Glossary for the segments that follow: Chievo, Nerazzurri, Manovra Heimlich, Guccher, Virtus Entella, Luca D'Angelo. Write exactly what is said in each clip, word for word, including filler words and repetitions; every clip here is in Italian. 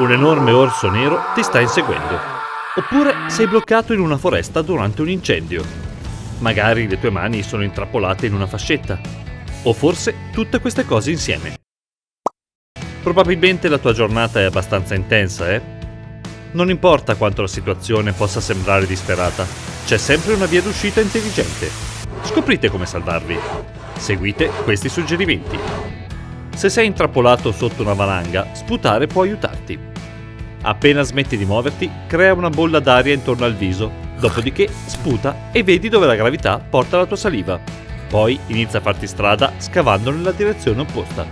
un enorme orso nero ti sta inseguendo, oppure sei bloccato in una foresta durante un incendio. Magari le tue mani sono intrappolate in una fascetta, o forse tutte queste cose insieme. Probabilmente la tua giornata è abbastanza intensa, eh? Non importa quanto la situazione possa sembrare disperata, c'è sempre una via d'uscita intelligente. Scoprite come salvarvi. Seguite questi suggerimenti. Se sei intrappolato sotto una valanga, sputare può aiutarti. Appena smetti di muoverti, crea una bolla d'aria intorno al viso, dopodiché sputa e vedi dove la gravità porta la tua saliva. Poi inizia a farti strada scavando nella direzione opposta.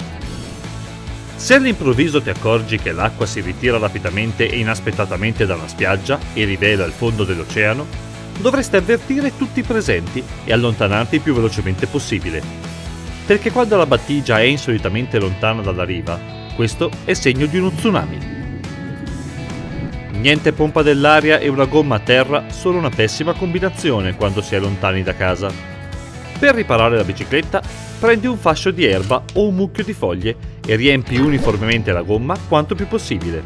Se all'improvviso ti accorgi che l'acqua si ritira rapidamente e inaspettatamente da una spiaggia e rivela il fondo dell'oceano, dovresti avvertire tutti i presenti e allontanarti il più velocemente possibile. Perché quando la battigia è insolitamente lontana dalla riva, questo è segno di uno tsunami. Niente pompa dell'aria e una gomma a terra sono una pessima combinazione quando si è lontani da casa. Per riparare la bicicletta, prendi un fascio di erba o un mucchio di foglie e riempi uniformemente la gomma quanto più possibile.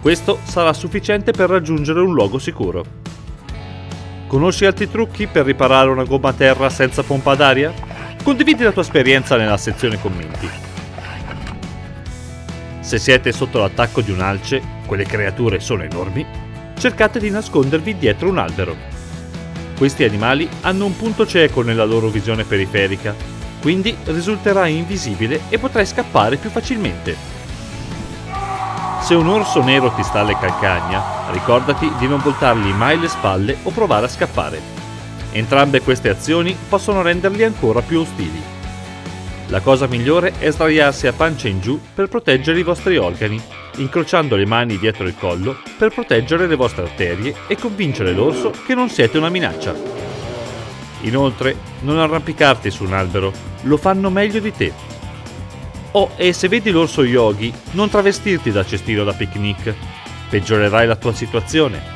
Questo sarà sufficiente per raggiungere un luogo sicuro. Conosci altri trucchi per riparare una gomma a terra senza pompa d'aria? Condividi la tua esperienza nella sezione commenti. Se siete sotto l'attacco di un alce, quelle creature sono enormi, cercate di nascondervi dietro un albero. Questi animali hanno un punto cieco nella loro visione periferica, quindi risulterai invisibile e potrai scappare più facilmente. Se un orso nero ti sta alle calcagna, ricordati di non voltargli mai le spalle o provare a scappare. Entrambe queste azioni possono renderli ancora più ostili. La cosa migliore è sdraiarsi a pancia in giù per proteggere i vostri organi, incrociando le mani dietro il collo per proteggere le vostre arterie e convincere l'orso che non siete una minaccia. Inoltre, non arrampicarti su un albero, lo fanno meglio di te. Oh, e se vedi l'orso yogi, non travestirti da cestino da picnic, peggiorerai la tua situazione.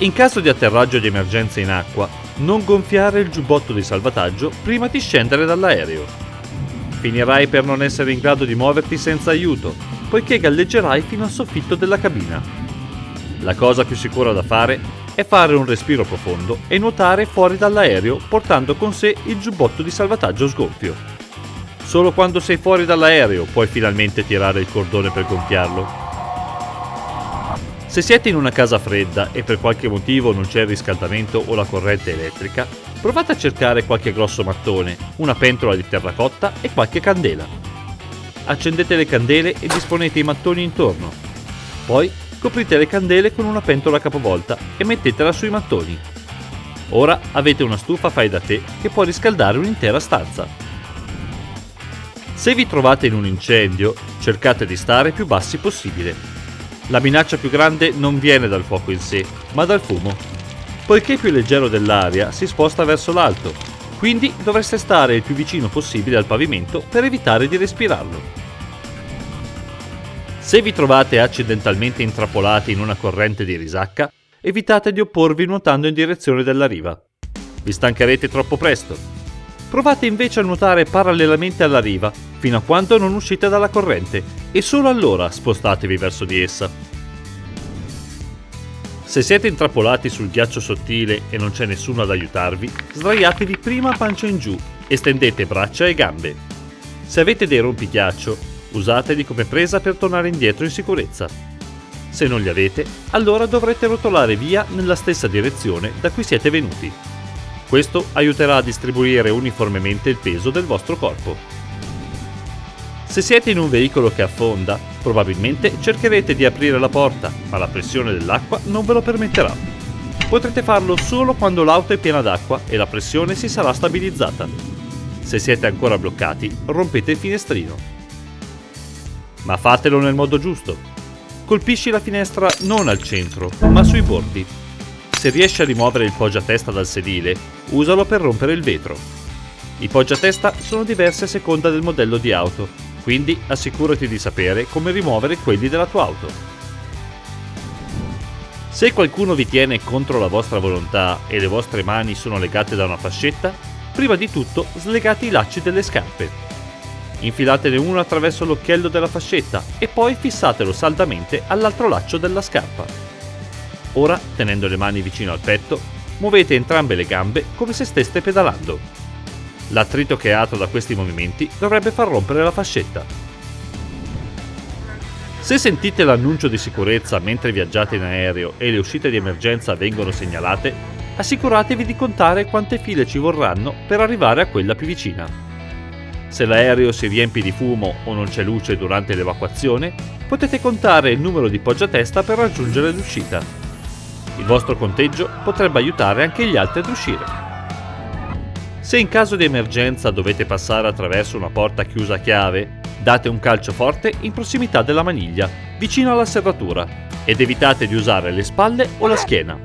In caso di atterraggio di emergenza in acqua, non gonfiare il giubbotto di salvataggio prima di scendere dall'aereo. Finirai per non essere in grado di muoverti senza aiuto, poiché galleggerai fino al soffitto della cabina. La cosa più sicura da fare è fare un respiro profondo e nuotare fuori dall'aereo portando con sé il giubbotto di salvataggio sgonfio. Solo quando sei fuori dall'aereo puoi finalmente tirare il cordone per gonfiarlo. Se siete in una casa fredda e per qualche motivo non c'è il riscaldamento o la corrente elettrica, provate a cercare qualche grosso mattone, una pentola di terracotta e qualche candela. Accendete le candele e disponete i mattoni intorno. Poi coprite le candele con una pentola capovolta e mettetela sui mattoni. Ora avete una stufa fai da te che può riscaldare un'intera stanza. Se vi trovate in un incendio, cercate di stare più bassi possibile. La minaccia più grande non viene dal fuoco in sé, ma dal fumo, poiché più leggero dell'aria si sposta verso l'alto, quindi dovreste stare il più vicino possibile al pavimento per evitare di respirarlo. Se vi trovate accidentalmente intrappolati in una corrente di risacca, evitate di opporvi nuotando in direzione della riva. Vi stancherete troppo presto. Provate invece a nuotare parallelamente alla riva, fino a quando non uscite dalla corrente, e solo allora spostatevi verso di essa. Se siete intrappolati sul ghiaccio sottile e non c'è nessuno ad aiutarvi, sdraiatevi prima a pancia in giù e stendete braccia e gambe. Se avete dei rompighiaccio, usateli come presa per tornare indietro in sicurezza. Se non li avete, allora dovrete rotolare via nella stessa direzione da cui siete venuti. Questo aiuterà a distribuire uniformemente il peso del vostro corpo. Se siete in un veicolo che affonda, probabilmente cercherete di aprire la porta, ma la pressione dell'acqua non ve lo permetterà. Potrete farlo solo quando l'auto è piena d'acqua e la pressione si sarà stabilizzata. Se siete ancora bloccati, rompete il finestrino. Ma fatelo nel modo giusto. Colpisci la finestra non al centro, ma sui bordi. Se riesci a rimuovere il poggiatesta dal sedile, usalo per rompere il vetro. I poggiatesta sono diversi a seconda del modello di auto, quindi assicurati di sapere come rimuovere quelli della tua auto. Se qualcuno vi tiene contro la vostra volontà e le vostre mani sono legate da una fascetta, prima di tutto slegate i lacci delle scarpe. Infilatene uno attraverso l'occhiello della fascetta e poi fissatelo saldamente all'altro laccio della scarpa. Ora, tenendo le mani vicino al petto, muovete entrambe le gambe come se steste pedalando. L'attrito creato da questi movimenti dovrebbe far rompere la fascetta. Se sentite l'annuncio di sicurezza mentre viaggiate in aereo e le uscite di emergenza vengono segnalate, assicuratevi di contare quante file ci vorranno per arrivare a quella più vicina. Se l'aereo si riempie di fumo o non c'è luce durante l'evacuazione, potete contare il numero di poggiatesta per raggiungere l'uscita. Il vostro conteggio potrebbe aiutare anche gli altri ad uscire. Se in caso di emergenza dovete passare attraverso una porta chiusa a chiave, date un calcio forte in prossimità della maniglia, vicino alla serratura, ed evitate di usare le spalle o la schiena.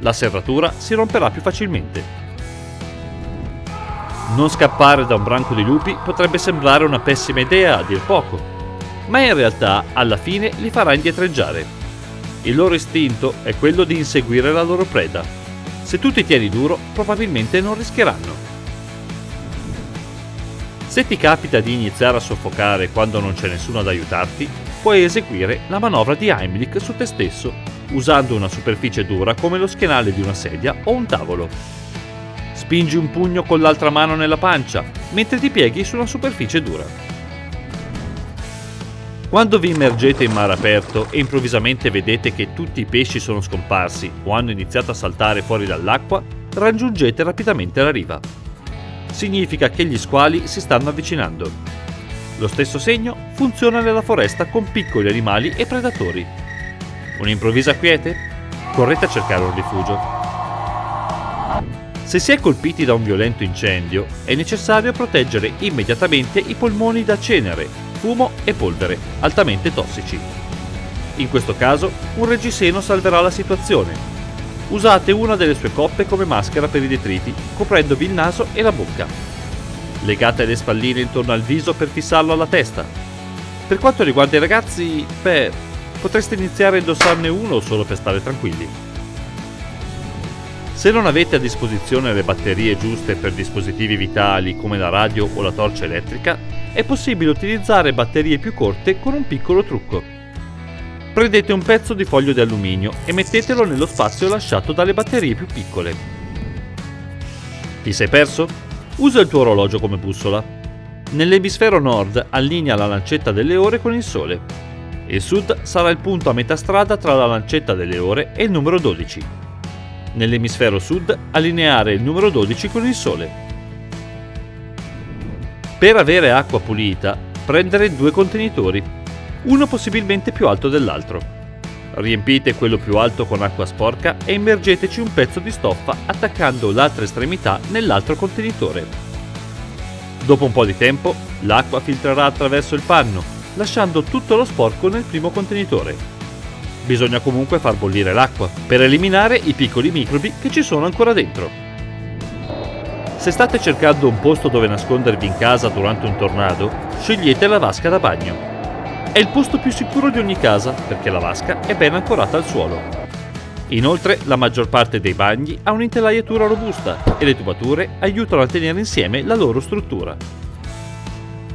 La serratura si romperà più facilmente. Non scappare da un branco di lupi potrebbe sembrare una pessima idea a dir poco, ma in realtà alla fine li farà indietreggiare. Il loro istinto è quello di inseguire la loro preda. Se tu ti tieni duro, probabilmente non rischieranno. Se ti capita di iniziare a soffocare quando non c'è nessuno ad aiutarti, puoi eseguire la manovra di Heimlich su te stesso, usando una superficie dura come lo schienale di una sedia o un tavolo. Spingi un pugno con l'altra mano nella pancia, mentre ti pieghi su una superficie dura. Quando vi immergete in mare aperto e improvvisamente vedete che tutti i pesci sono scomparsi o hanno iniziato a saltare fuori dall'acqua, raggiungete rapidamente la riva. Significa che gli squali si stanno avvicinando. Lo stesso segno funziona nella foresta con piccoli animali e predatori. Un'improvvisa quiete? Correte a cercare un rifugio. Se si è colpiti da un violento incendio, è necessario proteggere immediatamente i polmoni da cenere, fumo e polvere, altamente tossici. In questo caso, un reggiseno salverà la situazione. Usate una delle sue coppe come maschera per i detriti, coprendovi il naso e la bocca. Legate le spalline intorno al viso per fissarlo alla testa. Per quanto riguarda i ragazzi, beh, potreste iniziare a indossarne uno solo per stare tranquilli. Se non avete a disposizione le batterie giuste per dispositivi vitali come la radio o la torcia elettrica, è possibile utilizzare batterie più corte con un piccolo trucco. Prendete un pezzo di foglio di alluminio e mettetelo nello spazio lasciato dalle batterie più piccole. Ti sei perso? Usa il tuo orologio come bussola. Nell'emisfero nord allinea la lancetta delle ore con il sole. Il sud sarà il punto a metà strada tra la lancetta delle ore e il numero dodici. Nell'emisfero sud allineare il numero dodici con il sole. Per avere acqua pulita, prendere due contenitori, uno possibilmente più alto dell'altro. Riempite quello più alto con acqua sporca e immergeteci un pezzo di stoffa attaccando l'altra estremità nell'altro contenitore. Dopo un po' di tempo, l'acqua filtrerà attraverso il panno, lasciando tutto lo sporco nel primo contenitore. Bisogna comunque far bollire l'acqua, per eliminare i piccoli microbi che ci sono ancora dentro. Se state cercando un posto dove nascondervi in casa durante un tornado, scegliete la vasca da bagno. È il posto più sicuro di ogni casa, perché la vasca è ben ancorata al suolo. Inoltre, la maggior parte dei bagni ha un'intelaiatura robusta e le tubature aiutano a tenere insieme la loro struttura.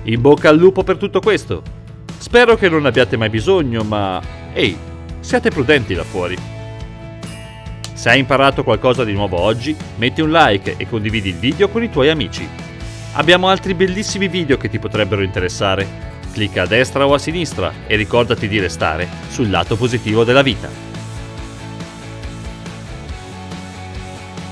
In bocca al lupo per tutto questo! Spero che non abbiate mai bisogno, ma... ehi! Siate prudenti là fuori. Se hai imparato qualcosa di nuovo oggi, metti un like e condividi il video con i tuoi amici. Abbiamo altri bellissimi video che ti potrebbero interessare. Clicca a destra o a sinistra e ricordati di restare sul lato positivo della vita.